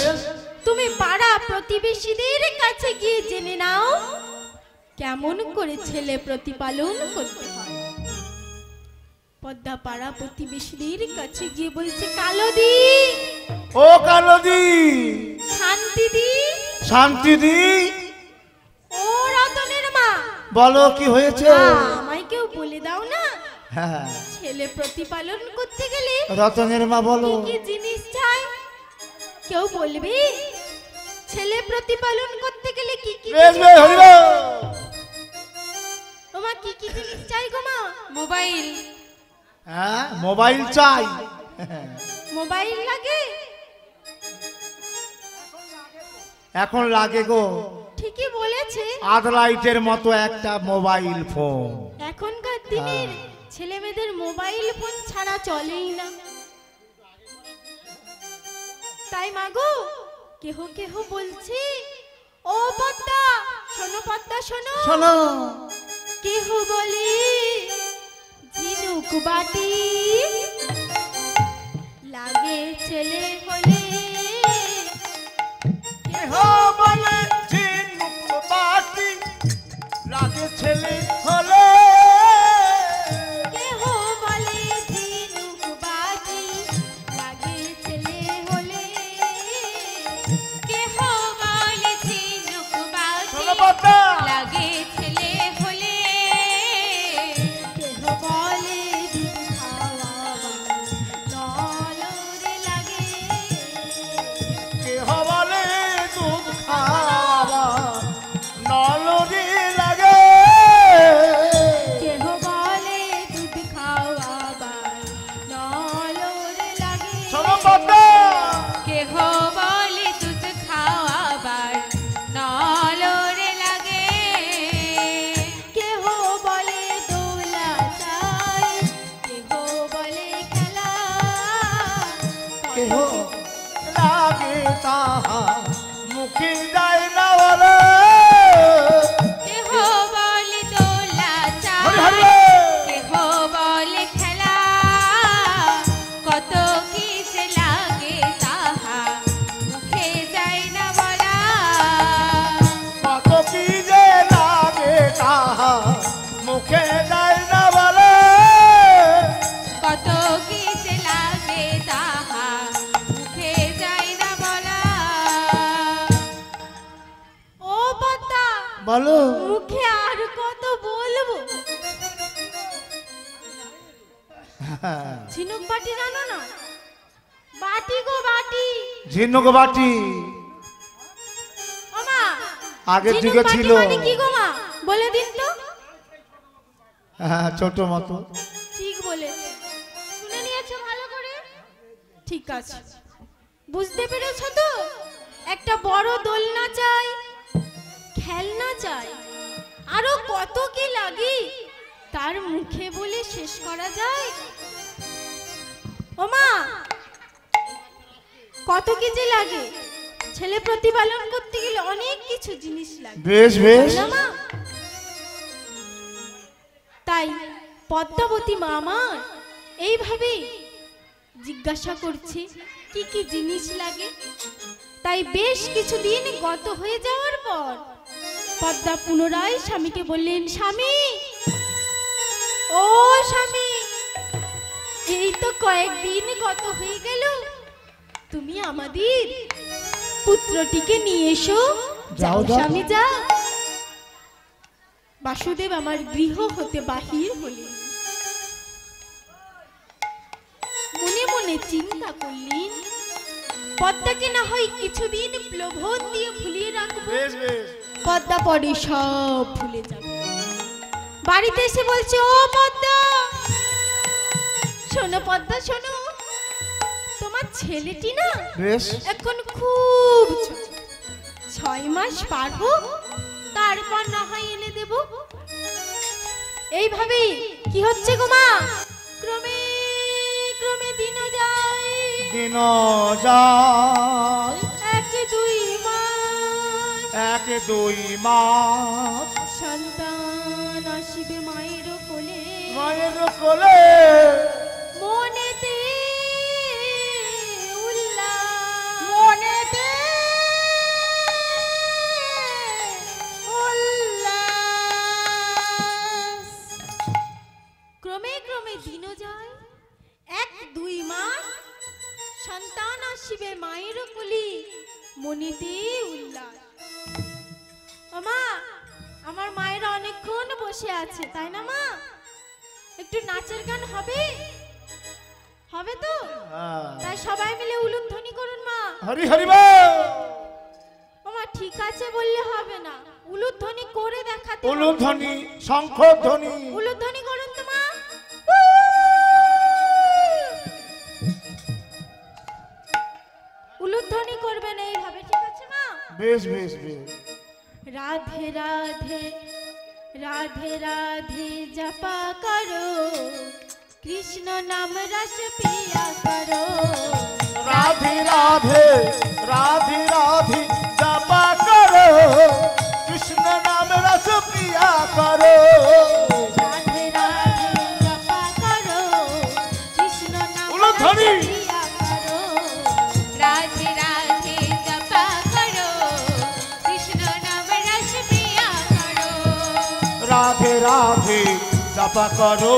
তুমি পাড়া প্রতিবেশীদের কাছে গিয়ে জেনে নাও কেমন করে ছেলে প্রতিপালন করতে হয়। পদ্মা পাড়া প্রতিবেশীদের কাছে গিয়ে বলছে, কালোদি ও কালোদি, শান্তিদি শান্তিদি, ও রতনের মা, বলো কি হয়েছে? আমায় কেউ বলে দাও না, হ্যাঁ ছেলে প্রতিপালন করতে গেলে রতনের মা বলো কি জিনিস চাই, কেউ বলবি? ছেলে প্রতিপালন করতে গেলে কি কি ওমা কি কি জিনিস চাই গো মা? মোবাইল, হ্যাঁ মোবাইল চাই। মোবাইল লাগে? এখন লাগে গো, ঠিকই বলেছে, আদলাইটের মতো একটা মোবাইল ফোন। এখনকার দিনের ছেলেমেয়েদের মোবাইল ফোন ছাড়া চলেই না। তাই মাগো কেহ কেহ বলছি, ও পদ্মা শোনো, পদ্মা শোনো শোনো, কেহ বলি ঝিনুক বাটি লাগে ছেলে হলে, কেহ বলে ঝিনুক বাটি লাগে ছেলে হলে, লাগে তাহা মুখে যায় না বলে। बोलो मुखे आर कत बोलबो झिनुक बाटी जानो ना बाटी को बाटी झिनुक बाटी ओ मां आगे दिखे छिलो माने की गो मां बोले दिन तो हां छोटो মতো ठीक बोले শুনে নিয়েছো ভালো করে ঠিক আছে বুঝতে পেরেছো তো একটা বড় দোলনা চাই খেলনা চাই আরো কত কি লাগি তার মুখে বলে শেষ করা যায় ও মা কত কি যে লাগে ছেলে প্রতিপালন করতে গেলে অনেক কিছু জিনিস লাগে বেশ বেশ মা তাই পদ্মাবতী মামা এইভাবে জিজ্ঞাসা করছে কি কি জিনিস লাগে তাই বেশ কিছুদিন গত হয়ে যাওয়ার পর পদ্মা পুনরায় স্বামীকে বললেন স্বামী ও স্বামী এই তো কয়েকদিন গত হয়ে গেল তুমি আমাদের পুত্রটিকে নিয়ে এসো যাও স্বামী যাও বাসুদেব আমার গৃহ হতে বাহির হলেন মনে মনে চিন্তা করলেন পদ্মা কে না হয় কিছুদিন প্লবন দিয়ে ভুলিয়ে রাখব বেশ বেশ পদ্মা পড়ে সব ভুলে যাবে বাড়িতে এসে বলছে ও পদ্মা শোনো পদ্মা শোনো তোমার ছেলেটি না বেশ এখন খুব ছয় মাস পার হোক তারপর না হয় এনে দেব এইভাবে কি হচ্ছে গো মা ক্রমে ক্রমে দিন যায় দিন যায় এক দুই মাস এক দুই মাস সন্তান আসিবে মায়ের কোলে মায়ের কোলে মনেতে উল্লাস মনেতে উল্লাস ক্রমে ক্রমে দিন যায় এক দুই মাস সন্তান আসিবে মায়ের কোলে মনেতে উল্লাস আমা আমার মায়েরা অনেকক্ষণ বসে আছে তাই না মা একটু নাচের গান হবে হবে তো হ্যাঁ তাই সবাই মিলে উলুধ্বনি করুন মা হরি হরি বল ও মা ঠিক আছে বললে হবে না উলুধ্বনি করে দেখাতে উলুধ্বনি শঙ্খ ধ্বনি উলুধ্বনি করুন তো মা উলুধ্বনি করবেন এইভাবে ঠিক আছে মা বেশ বেশ বেশ राधे राधे राधे राधे जपा करो कृष्ण नाम रस पिया करो राधे राधे राधे राधे जपा करो कृष्ण नाम रस पिया करो राधे राधे जपा करो कृष्ण नाम रस पिया करो राधे राधे राधे जप करो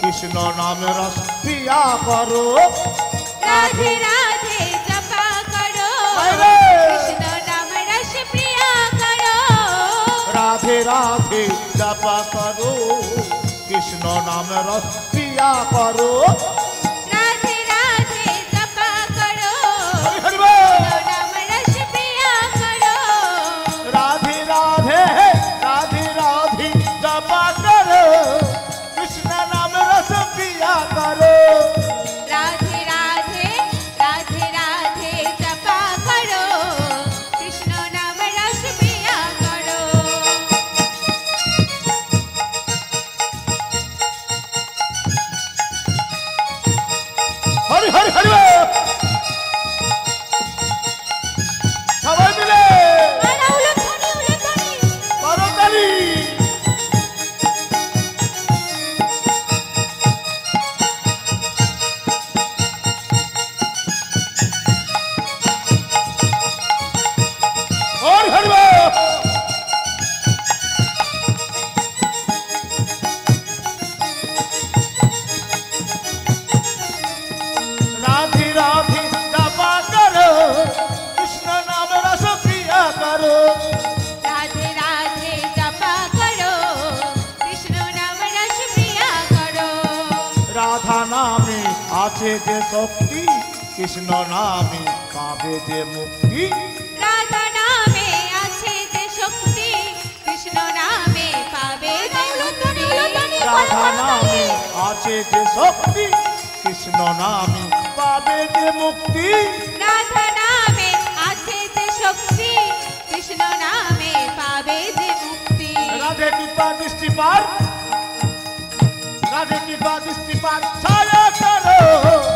कृष्ण नाम रस पिया करो राधे राधे जप करो कृष्ण नाम रस पिया करो राधे राधे जप करो कृष्ण नाम रस पिया करो राधे राधे जप करो कृष्ण नाम रस पिया करो राधे राधे राधे राधे राधे राधे जपा करो कृष्ण नाम रस पिया करो আছে যে শক্তি কৃষ্ণ নামে পাবে যে মুক্তি। রাধা নামে আছে যে শক্তি কৃষ্ণ নামে পাবে যে মুক্তি। রাধা নামে আছে যে শক্তি কৃষ্ণ নামে পাবে যে মুক্তি। রাধা নামে আছে যে শক্তি কৃষ্ণ নামে পাবে যে মুক্তি। রাধে কৃপা দৃষ্টি পার, রাধে কৃপা দৃষ্টি পার, সারা করো।